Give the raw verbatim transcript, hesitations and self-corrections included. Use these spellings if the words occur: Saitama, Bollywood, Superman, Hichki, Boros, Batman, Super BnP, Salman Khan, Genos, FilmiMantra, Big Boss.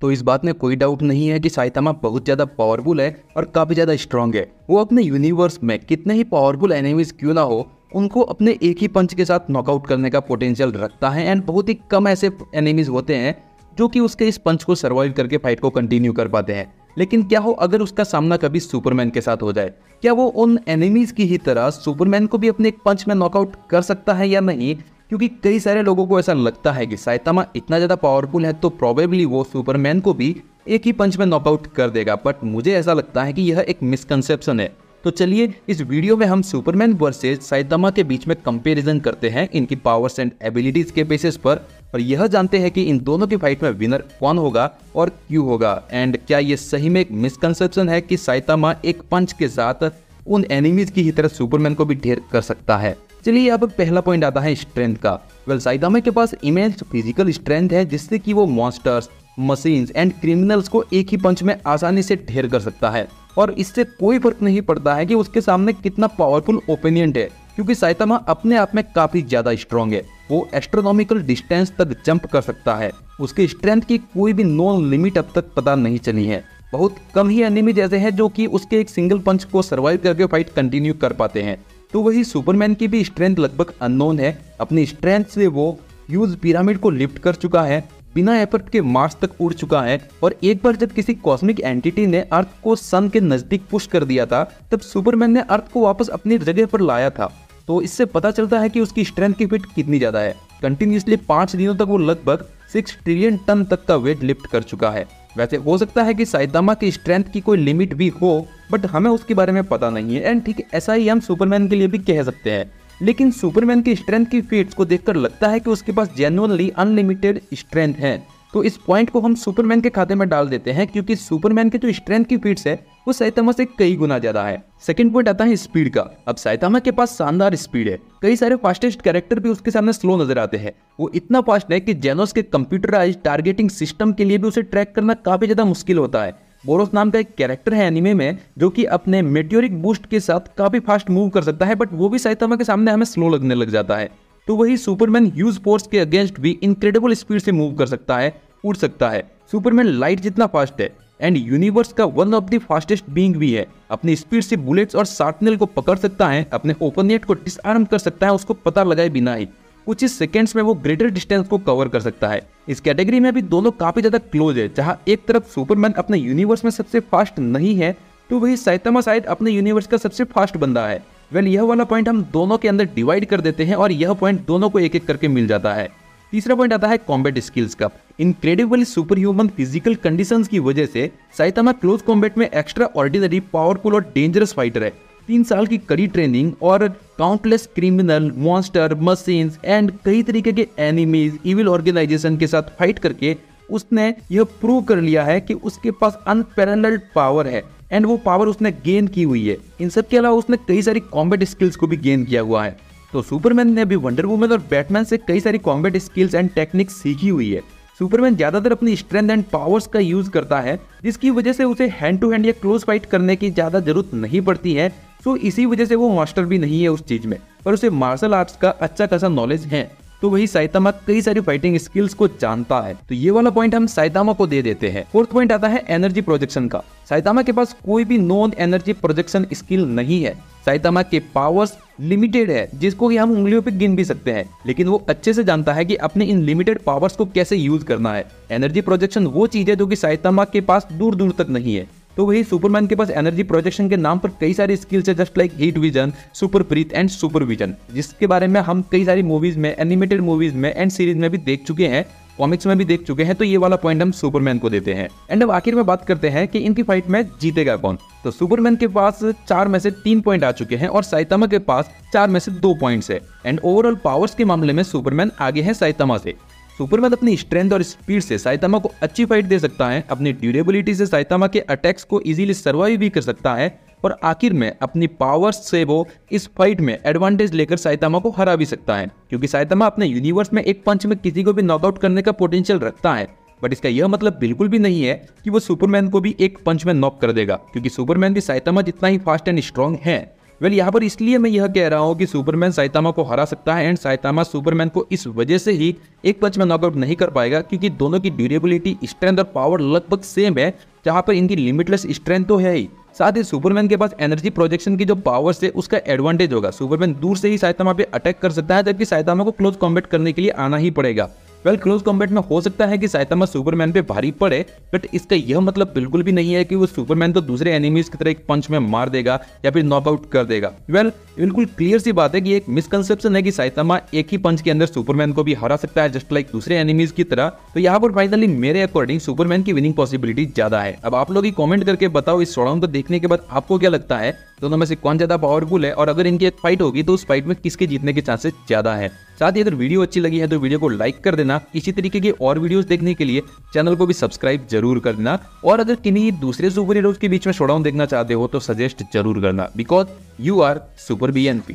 तो इस बात में कोई डाउट नहीं है कि साइतामा बहुत ज़्यादा पावरफुल है और काफ़ी ज़्यादा स्ट्रांग है। वो अपने यूनिवर्स में कितने ही पावरफुल एनिमीज क्यों ना हो, उनको अपने एक ही पंच के साथ नॉकआउट करने का पोटेंशियल रखता है। एंड बहुत ही कम ऐसे एनिमीज होते हैं जो कि उसके इस पंच को सर्वाइव करके फाइट को कंटिन्यू कर पाते हैं। लेकिन क्या हो अगर उसका सामना कभी सुपरमैन के साथ हो जाए, क्या वो उन एनिमीज की ही तरह सुपरमैन को भी अपने एक पंच में नॉकआउट कर सकता है या नहीं? क्योंकि कई सारे लोगों को ऐसा लगता है कि साइतामा इतना ज़्यादा पावरफुल है तो प्रोबेबली वो सुपरमैन को भी एक ही पंच में नॉकआउट कर देगा, बट मुझे ऐसा लगता है कि यह एक मिसकंसेप्शन है। तो चलिए इस वीडियो में हम सुपरमैन वर्सेज साइतामा के बीच में कंपेरिजन करते हैं इनकी पावर्स एंड एबिलिटीज के बेसिस पर, और यह जानते हैं कि इन दोनों की फाइट में विनर कौन होगा और क्यों होगा। एंड क्या ये सही में एक मिसकंसेप्शन है कि साइतामा एक पंच के साथ उन एनिमीज की ही तरह सुपरमैन को भी ढेर कर सकता है? चलिए अब पहला पॉइंट आता है स्ट्रेंथ का। वेल साइतामा के पास इमेंस फिजिकल स्ट्रेंथ है जिससे कि वो मॉन्स्टर्स, मशीन्स एंड क्रिमिनल्स को एक ही पंच में आसानी से ढेर कर सकता है, और इससे कोई फर्क नहीं पड़ता है कि उसके सामने कितना पावरफुल ओपोनेंट है, क्योंकि साइतामा अपने आप में काफ़ी ज़्यादा स्ट्रॉन्ग है। वो एस्ट्रोनॉमिकल डिस्टेंस तक जंप कर सकता है, उसकी स्ट्रेंथ की कोई भी नॉन लिमिट अब तक पता नहीं चली है। बहुत कम ही एनिमीज ऐसे हैं जो कि उसके एक सिंगल पंच को सर्वाइव करके फाइट कंटिन्यू कर पाते हैं। तो वही सुपरमैन की भी स्ट्रेंथ लगभग अननोन है। अपनी स्ट्रेंथ से वो ह्यूज पिरामिड को लिफ्ट कर चुका है, बिना एफर्ट के मार्स तक उड़ चुका है, और एक बार जब किसी कॉस्मिक एंटिटी ने अर्थ को सन के नज़दीक पुश कर दिया था तब सुपरमैन ने अर्थ को वापस अपनी जगह पर लाया था। तो इससे पता चलता है कि उसकी स्ट्रेंथ की फिट कितनी ज़्यादा है। कंटिन्यूसली पाँच दिनों तक वो लगभग सिक्स ट्रिलियन टन तक का वेट लिफ्ट कर चुका है। वैसे हो सकता है कि साइतामा की स्ट्रेंथ की कोई लिमिट भी हो, बट हमें उसके बारे में पता नहीं है। एंड ठीक ऐसा ही हम सुपरमैन के लिए भी कह सकते हैं, लेकिन सुपरमैन की स्ट्रेंथ की फीट्स को देखकर लगता है कि उसके पास जेन्युइनली अनलिमिटेड स्ट्रेंथ है। तो इस पॉइंट को हम सुपरमैन के खाते में डाल देते हैं, क्योंकि सुपरमैन की जो स्ट्रेंथ की फीट्स है वो साइतामा से कई गुना ज़्यादा है। सेकंड पॉइंट आता है स्पीड का। अब साइतामा के पास शानदार स्पीड है, कई सारे फास्टेस्ट कैरेक्टर भी उसके सामने स्लो नजर आते हैं। वो इतना फास्ट है कि जेनोस के कंप्यूटराइज टारगेटिंग सिस्टम के लिए भी उसे ट्रैक करना काफ़ी ज़्यादा मुश्किल होता है। बोरोस नाम का एक कैरेक्टर है एनिमे में जो कि अपने मेटियोरिक बूस्ट के साथ काफ़ी फास्ट मूव कर सकता है, बट वो भी साइतामा के सामने हमें स्लो लगने लग जाता है। तो वही सुपरमैन ह्यूज फोर्स के अगेंस्ट भी इनक्रेडिबल स्पीड से मूव कर सकता है, उड़ सकता है। सुपरमैन लाइट जितना फास्ट है एंड यूनिवर्स का one of the fastest being भी है। अपनी स्पीड से बुलेट्स और शार्पनर को पकड़ सकता है, अपने ओपोनेंट को डिसआर्म कर सकता है उसको पता लगाए बिना ही। कुछ ही सेकेंड्स में वो ग्रेटर डिस्टेंस को कवर कर सकता है। इस कैटेगरी में भी दोनों काफ़ी ज़्यादा क्लोज है। जहाँ एक तरफ सुपरमैन अपने यूनिवर्स में सबसे फास्ट नहीं है, तो वही साइतामा शायद अपने यूनिवर्स का सबसे फास्ट बंदा है। वेल यह वाला पॉइंट हम दोनों के अंदर डिवाइड कर देते हैं, और यह पॉइंट दोनों को एक एक करके मिल जाता है। तीसरा पॉइंट आता है कॉम्बैट स्किल्स का। Incredible super human physical conditions की वजह से साइतामा क्लोज कॉम्बैट में एक्स्ट्रा ऑर्डिनरी पावरफुल और डेंजरस फाइटर है। तीन साल की कड़ी ट्रेनिंग और countless criminal, monster, machines and कई तरीके के एनिमीज, इविल ऑर्गेनाइजेशन के साथ फाइट करके उसने यह प्रूव कर लिया है कि उसके पास अनपैरेलल्ड पावर है, एंड वो पावर उसने गेन की हुई है। इन सब के अलावा उसने कई सारी कॉम्बैट स्किल्स को भी गेन किया हुआ है। तो सुपरमैन ने भी वंडर वुमन और बैटमैन से कई सारी कॉम्बैट स्किल्स एंड टेक्निक्स सीखी हुई है। सुपरमैन ज़्यादातर अपनी स्ट्रेंथ एंड पावर्स का यूज़ करता है, जिसकी वजह से उसे हैंड टू हैंड या क्लोज फाइट करने की ज़्यादा जरूरत नहीं पड़ती है। तो इसी वजह से वो मास्टर भी नहीं है उस चीज़ में, पर उसे मार्शल आर्ट्स का अच्छा खासा नॉलेज है। तो वही साइतामा कई सारी फाइटिंग स्किल्स को जानता है। तो ये वाला पॉइंट हम साइतामा को दे देते हैं। फोर्थ पॉइंट आता है एनर्जी प्रोजेक्शन का। साइतामा के पास कोई भी नॉन एनर्जी प्रोजेक्शन स्किल नहीं है। साइतामा के पावर्स लिमिटेड है, जिसको कि हम उंगलियों पे गिन भी सकते हैं, लेकिन वो अच्छे से जानता है कि अपने इन लिमिटेड पावर्स को कैसे यूज करना है। एनर्जी प्रोजेक्शन वो चीज है जो कि साइतामा के पास दूर दूर तक नहीं है। तो वही सुपरमैन के पास एनर्जी प्रोजेक्शन के नाम पर कई सारी स्किल्स है, just like heat vision, super breath and super vision, जिसके बारे में हम कई सारी मूवीज में, एनिमेटेड मूवीज में एंड सीरीज में भी देख चुके हैं, कॉमिक्स में भी देख चुके हैं। तो ये वाला पॉइंट हम सुपरमैन को देते हैं। एंड अब आखिर में बात करते हैं कि इनकी फाइट में जीतेगा कौन। तो सुपरमैन के पास चार में से तीन पॉइंट आ चुके हैं और साइतामा के पास चार में से दो पॉइंट्स है। एंड ओवरऑल पावर्स के मामले में सुपरमैन आगे है साइतामा से। सुपरमैन अपनी स्ट्रेंथ और स्पीड से साइतामा को अच्छी फाइट दे सकता है, अपनी ड्यूरेबिलिटी से साइतामा के अटैक्स को इजीली सर्वाइव भी कर सकता है, और आखिर में अपनी पावर्स से वो इस फाइट में एडवांटेज लेकर साइतामा को हरा भी सकता है, क्योंकि साइतामा अपने यूनिवर्स में एक पंच में किसी को भी नॉकआउट करने का पोटेंशियल रखता है। बट इसका यह मतलब बिल्कुल भी नहीं है कि वो सुपरमैन को भी एक पंच में नॉक कर देगा, क्योंकि सुपरमैन भी साइतामा जितना ही फास्ट एंड स्ट्रॉन्ग है। वेल well, यहाँ पर इसलिए मैं यह कह रहा हूँ कि सुपरमैन साइतामा को हरा सकता है एंड साइतामा सुपरमैन को इस वजह से ही एक पंच में नॉकआउट नहीं कर पाएगा क्योंकि दोनों की ड्यूरेबिलिटी, स्ट्रेंथ और पावर लगभग सेम है, जहाँ पर इनकी लिमिटलेस स्ट्रेंथ तो है ही, साथ ही सुपरमैन के पास एनर्जी प्रोजेक्शन की जो पावर्स है उसका एडवांटेज होगा। सुपरमैन दूर से ही साइतामा पे अटैक कर सकता है जबकि साइतामा को क्लोज कॉम्बैट करने के लिए आना ही पड़ेगा। वेल क्लोज कॉम्बैट में हो सकता है कि साइतामा सुपरमैन पे भारी पड़े, बट इसका यह मतलब बिल्कुल भी नहीं है कि वो सुपरमैन तो दूसरे एनिमीज की तरह एक पंच में मार देगा या फिर नॉकआउट कर देगा। वेल बिल्कुल क्लियर सी बात है कि एक मिसकंसेप्शन है कि साइतामा एक ही पंच के अंदर सुपरमैन को भी हरा सकता है जस्ट लाइक दूसरे एनिमीज की तरह। तो यहाँ पर फाइनली मेरे अकॉर्डिंग सुपरमैन की विनिंग पॉसिबिलिटी ज्यादा है। अब आप लोग ही कॉमेंट करके बताओ इस शोडाउन को देखने के बाद आपको क्या लगता है, दोनों में से कौन ज्यादा पावरफुल है और अगर इनकी एक फाइट होगी तो उस फाइट में किसके जीतने के चांसेस ज्यादा है। साथ ही अगर वीडियो अच्छी लगी है तो वीडियो को लाइक कर देना। इसी तरीके के और वीडियोस देखने के लिए चैनल को भी सब्सक्राइब जरूर कर देना और अगर किन्हीं दूसरे सुपर हीरोज के बीच में शोडाउन देखना चाहते हो तो सजेस्ट जरूर करना because you are super BNP.